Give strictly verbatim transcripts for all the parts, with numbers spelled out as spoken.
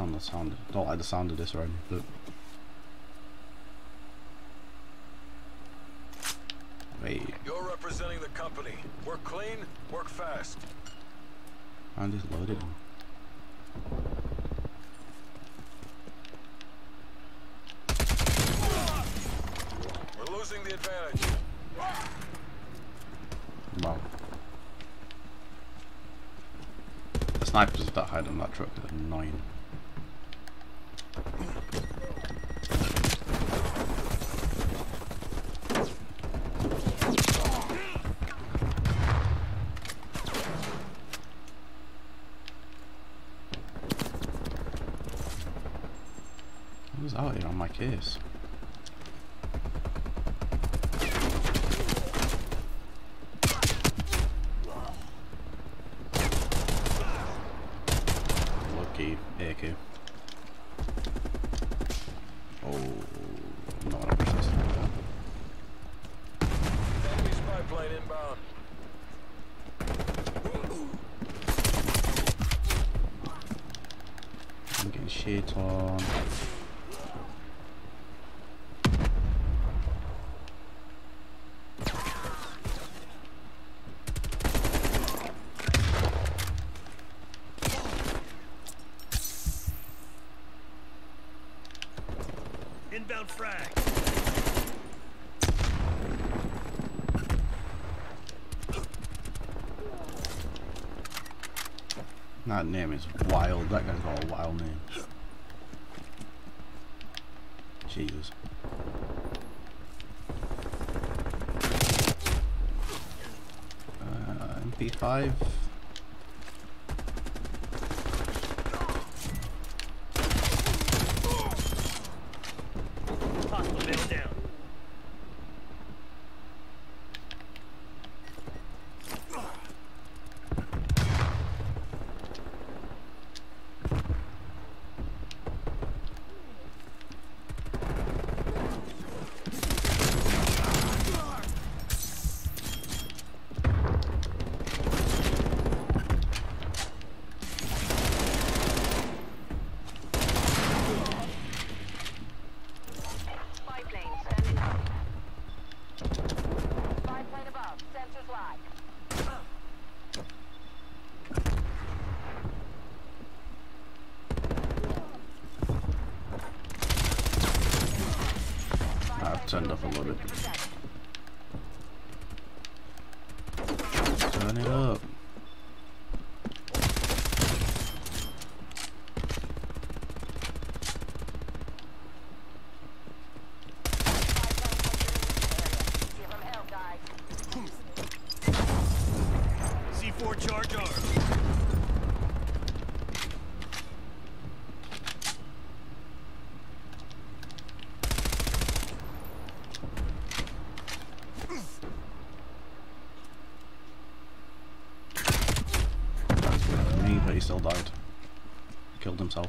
sound the sound. Don't like the sound of this already. Look. Wait. You're representing the company. Work clean, work fast. I'm just loaded. We're losing the advantage. Wow. The snipers that hide on that truck are annoying. Who's out here on my case? A K. Oh, no, I'm not resisting that. Enemy spy plane inbound. I'm getting shit on. Inbound frag. That name is wild. That guy's got a wild name. Jesus. Uh, M P five. Turned up a little bit. Turn it up. C four charge arms. He still died. He killed himself.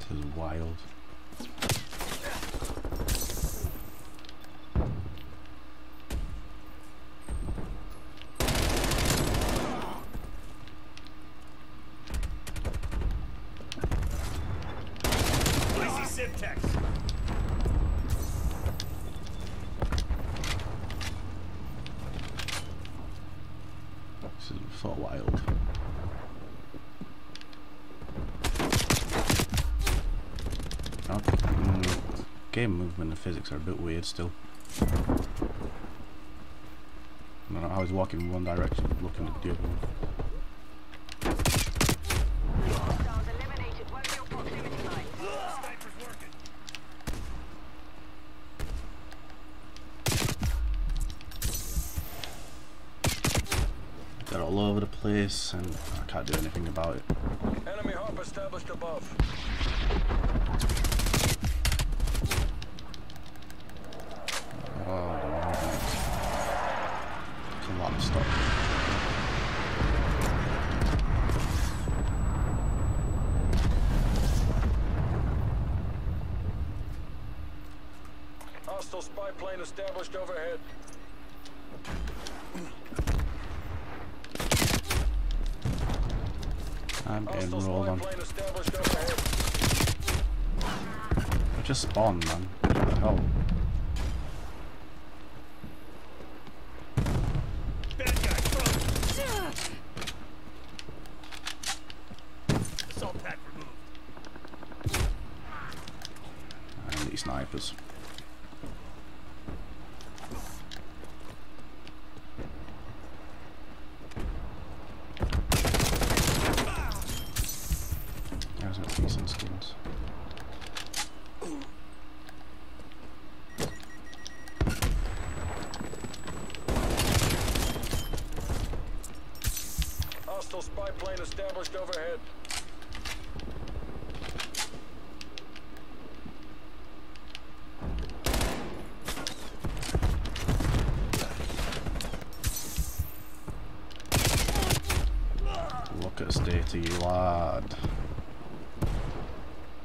This is wild. I see Simtex. This is so wild. Oh, mm, game movement and physics are a bit weird still. I don't know, I was walking in one direction looking at the other one. They're all over the place and I can't do anything about it. Enemy hop established above. Oh, there's a lot of stuff. Hostile spy plane established overhead. I'm getting rolled on. I just spawned, man. What the hell? I need snipers. Spy plane established overhead. Look at statey lad.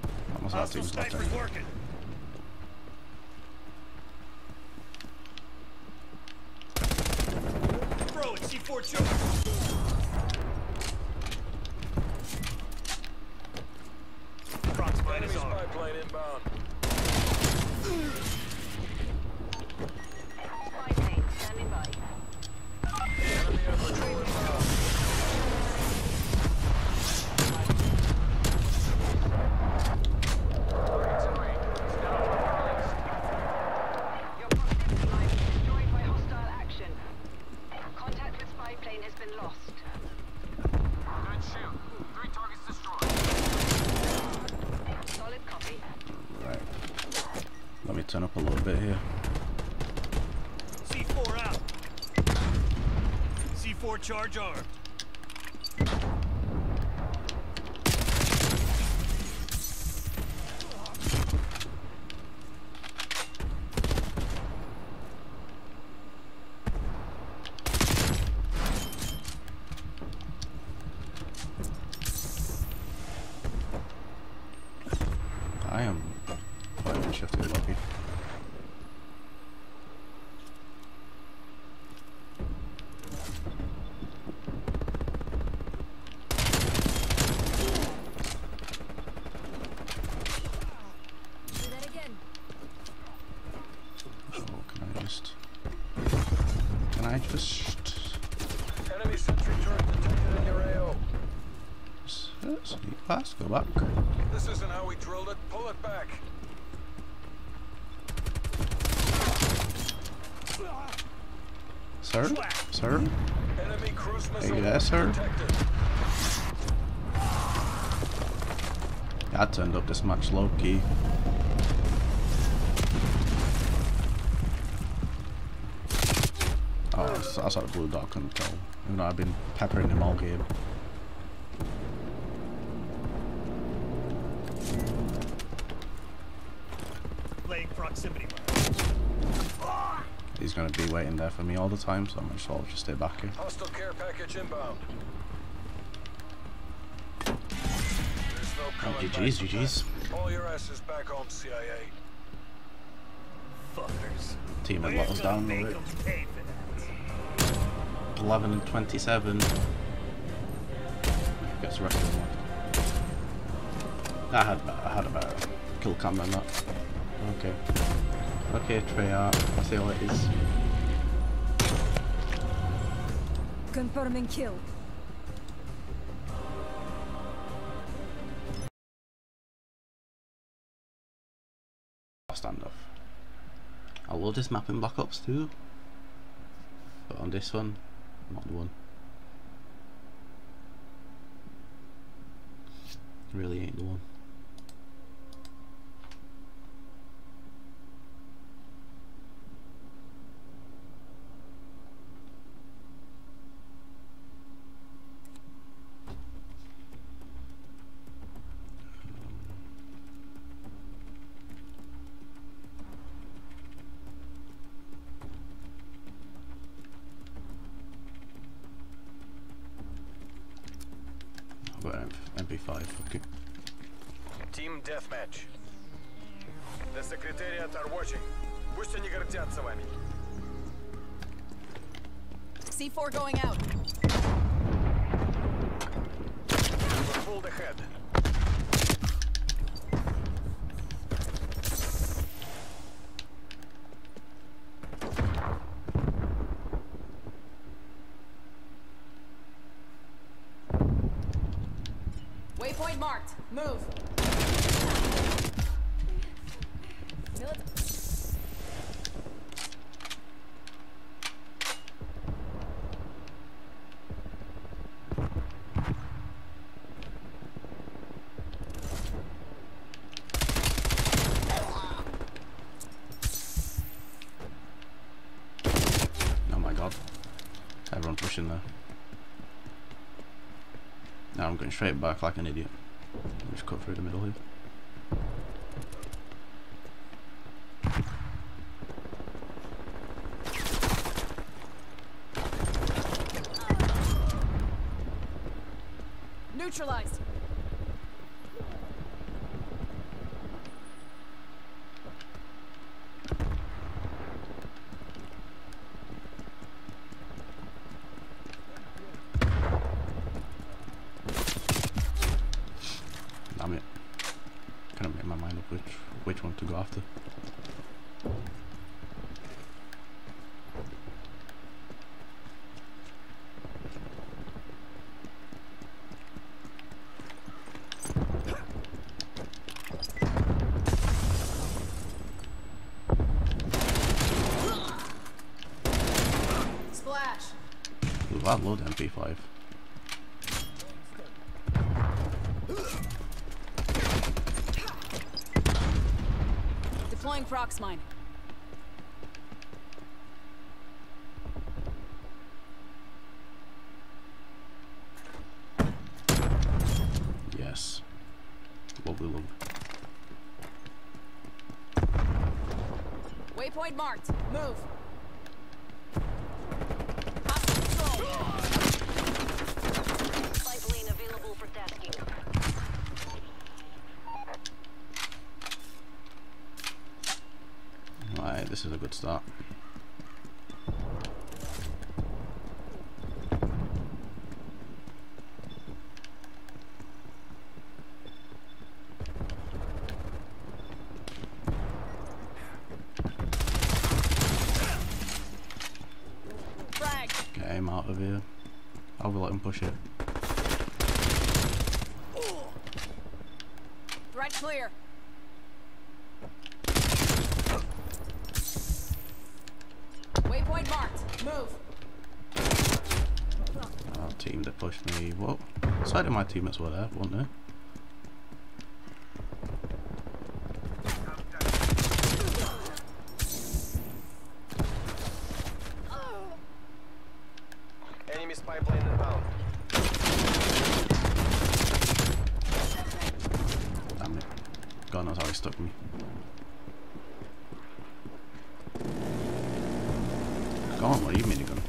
That was our team's left hand. Bro, it's C four Joker. Let me turn up a little bit here. C four out. C four charge arm. I am quite shifting lucky. I just... Enemy sentry turret detected in your A O. Let's let's go back. This isn't how we drilled it. Pull it back. Sir? Sir? Enemy cruise missile. Are you there, sir? Yeah, I turned up this match low-key. Oh, that's, that's like a blue dot, couldn't tell. Even though I've been peppering him all game. Playing proximity. He's gonna be waiting there for me all the time, so I might as well just stay back here. Hostile care package inbound. No oh, G G's, G G's. All your asses back home, C I A. Fuckers. Team had let us down a bit. eleven and twenty-seven. Gets wrecked. I had I had a better kill cam than that. Okay. Okay, Treyarch. I see how it is. Confirming kill. Standoff. I love this map in Black Ops two, but on this one, not the one. Really ain't the one. M P five, okay. Team deathmatch. The Secretariat are watching. Пусть они гордятся вами. C four going out. Hold ahead. Waypoint marked. Move. Oh my god. Everyone pushing there. Now I'm going straight back like an idiot. Just cut through the middle here. Neutralized. Which one to go after? Splash. Ooh, I love the M P five. Deploying Prox mine. Yes. Lovely, lovely. Waypoint marked. Move. Light lane available for tasking. Right, this is a good start. Frag. Get him out of here. I'll let him push it. Threat clear. Waypoint marked. Move. Our team that pushed me. What? Side of my teammates were there, weren't they? Enemy spy plane inbound. Damn it. God knows how he stuck me. Go on, what do you mean again?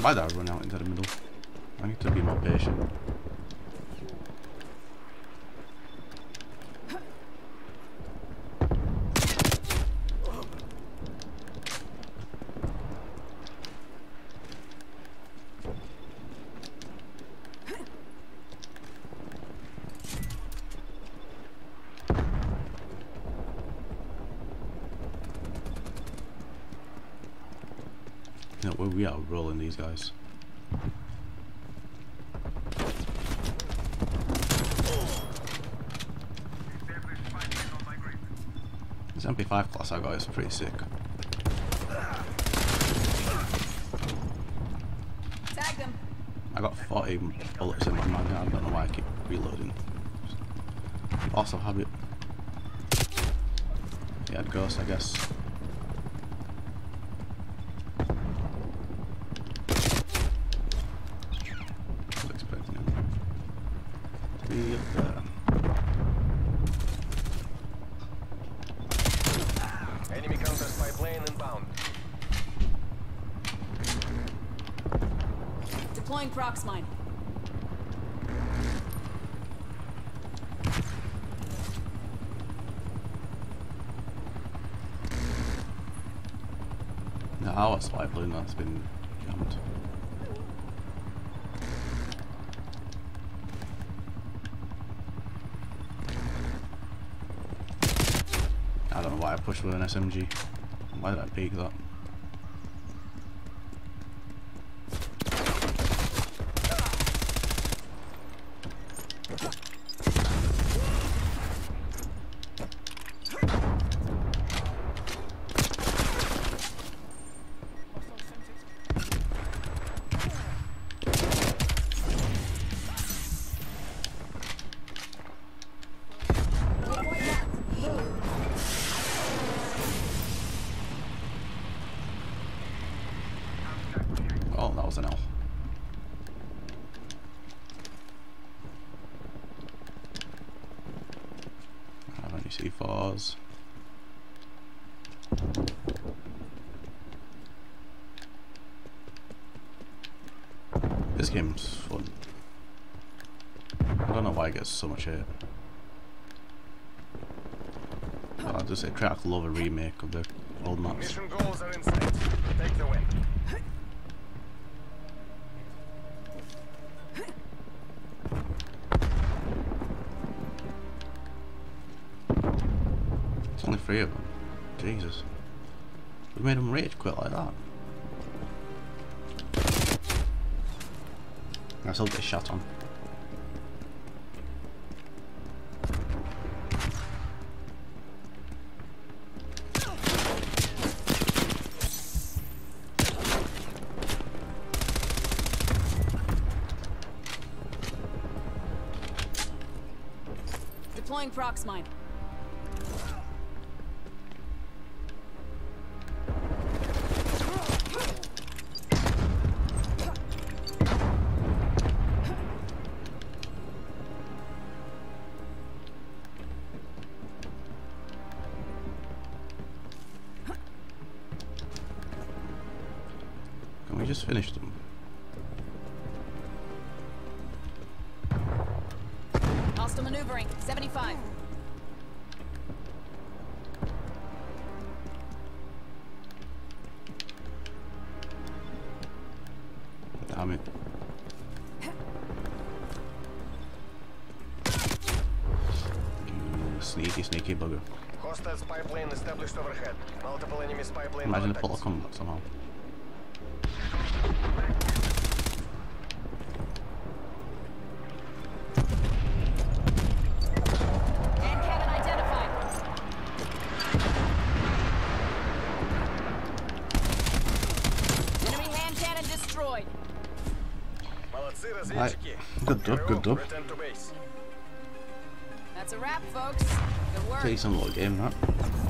Why did I run out into the middle? I need to be more patient. No, we are rolling these guys. This M P five class I got is pretty sick. Tag them. I got forty bullets in my mag. I don't know why I keep reloading. Also have it. Yeah, I'd ghost, I guess. Enemy counter spy plane inbound. Deploying Prox mine. Now our spy plane that's been jammed. why I pushed with an S M G. Why did I pick that? C fours. This game's fun. I don't know why it gets so much hate. I'll just say Treyarch love a remake of the old maps. Mission goals are in sight. Take the win. Only three of them. Jesus. We made them rage quit like that. I still get shot on. Deploying Proxmine. We just finished them. Hostile maneuvering, seventy-five. Damn it. You sneaky, sneaky bugger. Hostile spy plane established overhead. Multiple enemy spy plane. Imagine a full combat somehow. Right. Good job, good job. That's a wrap, folks. Decent little game, that.